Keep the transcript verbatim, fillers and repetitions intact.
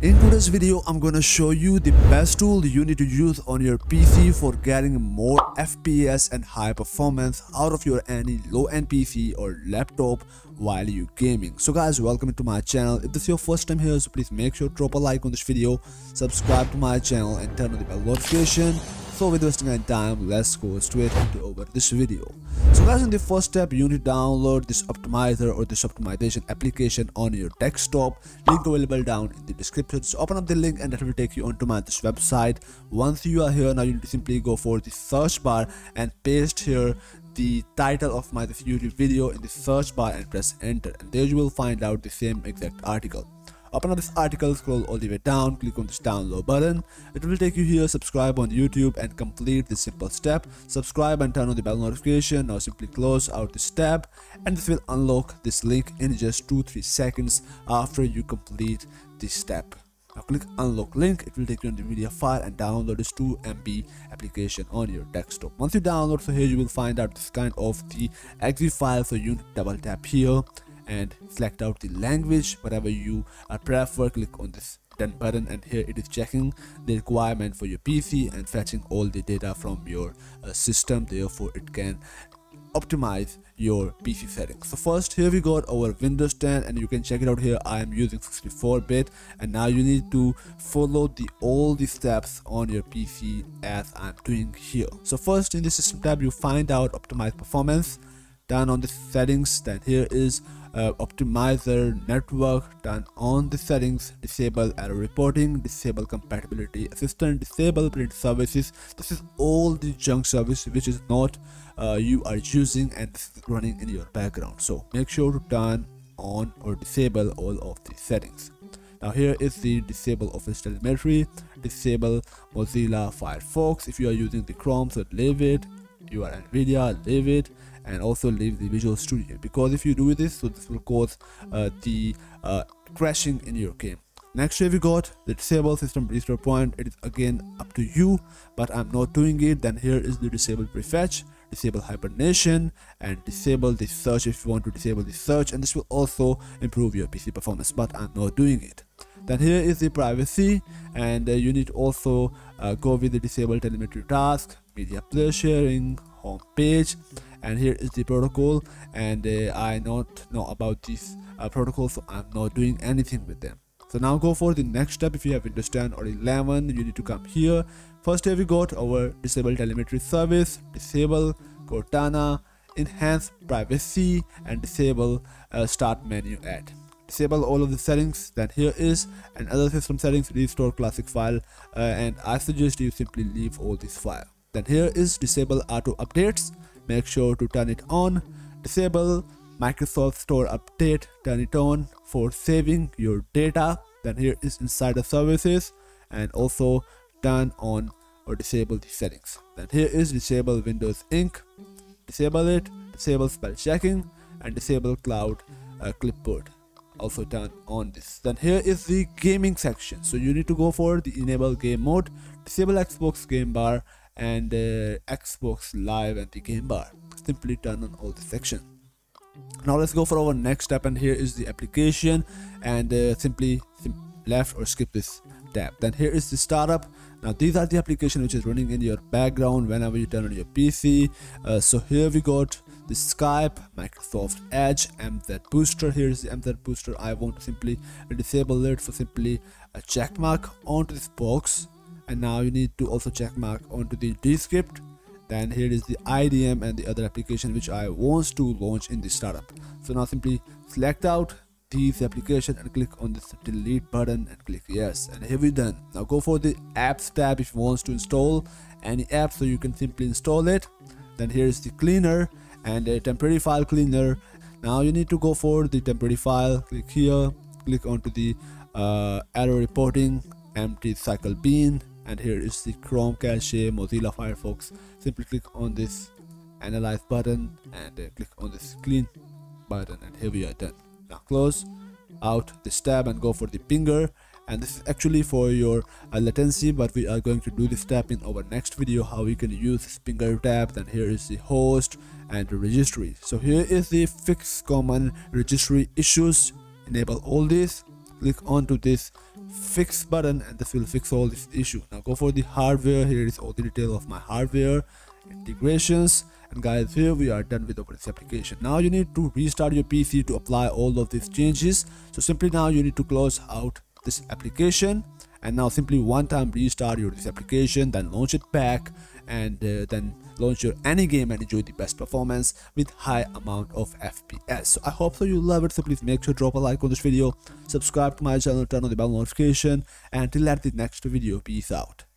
In today's video, I'm gonna show you the best tool you need to use on your P C for getting more F P S and high performance out of your any low-end P C or laptop while you gaming. So guys, welcome to my channel. If this is your first time here, so please make sure to drop a like on this video, subscribe to my channel and turn on the bell notification. So without wasting any time, let's go straight into over this video. So guys, in the first step, you need to download this optimizer or this optimization application on your desktop. Link available down in the description. So open up the link and that will take you onto my this website. Once you are here, now you need to simply go for the search bar and paste here the title of my this YouTube video in the search bar and press enter. And there you will find out the same exact article. Open up this article, scroll all the way down, click on this download button. It will take you here, subscribe on YouTube and complete this simple step. Subscribe and turn on the bell notification. Now simply close out this tab and this will unlock this link in just two to three seconds after you complete this step. Now click unlock link, it will take you on the media file and download this two M B application on your desktop. Once you download, so here you will find out this kind of the .exe file, so you double tap here and select out the language, whatever you are prefer, click on this done button and here it is checking the requirement for your P C and fetching all the data from your uh, system, therefore it can optimize your P C settings. So first, here we got our Windows ten and you can check it out here. I am using sixty-four bit and now you need to follow the all the steps on your P C as I'm doing here. So first, in the system tab, you find out optimize performance. Turn on the settings, then here is uh, optimizer network, turn on the settings, disable error reporting, disable compatibility assistant, disable print services. This is all the junk service which is not uh, you are using and this is running in your background, so make sure to turn on or disable all of the settings. Now here is the disable office telemetry, disable Mozilla Firefox if you are using the Chrome, so leave it. You are NVIDIA, leave it, and also leave the Visual Studio, because if you do this, so this will cause uh, the uh, crashing in your game. Next, here we got the disable system restore point. It is again up to you, but I'm not doing it. Then here is the disable prefetch, disable hibernation, and disable the search if you want to disable the search, and this will also improve your P C performance, but I'm not doing it. Then here is the privacy, and uh, you need also uh, go with the disable telemetry task, media player sharing, home page, and here is the protocol, and uh, I not know about these uh, protocols, so I'm not doing anything with them. So now go for the next step. If you have Windows ten or eleven, you need to come here. First, here we got our disable telemetry service, disable Cortana, enhance privacy, and disable uh, start menu ad. Disable all of the settings. Then here is another system settings, restore classic file, uh, and I suggest you simply leave all this file. Then here is disable auto updates, make sure to turn it on. Disable Microsoft Store update, turn it on for saving your data. Then here is insider services, and also turn on or disable the settings. Then here is disable Windows Ink, disable it, disable spell checking, and disable cloud uh, clipboard. Also turn on this. Then here is the gaming section, so you need to go for the enable game mode, disable Xbox game bar and uh, Xbox Live and the game bar. Simply turn on all the section. Now let's go for our next step, and here is the application, and uh, simply sim left or skip this tab. Then here is the startup. Now these are the application which is running in your background whenever you turn on your P C. Uh, so here we got the Skype, Microsoft Edge, M Z Booster. Here is the M Z Booster. I want to simply disable it, so simply a check mark onto this box. And now you need to also check mark onto the Descript. Then here is the I D M and the other application which I want to launch in the startup. So now simply select out these application and click on this delete button and click yes, and here we done. Now go for the apps tab if you want to install any app, so you can simply install it. Then here is the cleaner and a temporary file cleaner. Now you need to go for the temporary file, click here, click onto the uh, error reporting, empty cycle bin. And here is the Chrome cache, Mozilla Firefox. Simply click on this analyze button and uh, click on this clean button, and here we are done. Now close out this tab and go for the pinger, and this is actually for your uh, latency, but we are going to do this tab in our next video, how we can use this pinger tab. Then here is the host and the registry. So here is the fix common registry issues. Enable all this, click onto this fix button, and this will fix all this issue. Now go for the hardware. Here is all the detail of my hardware integrations, and guys, here we are done with opening this application. Now you need to restart your P C to apply all of these changes. So simply now you need to close out this application, and now simply one time restart your this application, then launch it back, and uh, then launch your any game and enjoy the best performance with high amount of F P S. So I hope so you love it. So please make sure to drop a like on this video, subscribe to my channel, turn on the bell notification, and till that the next video, peace out.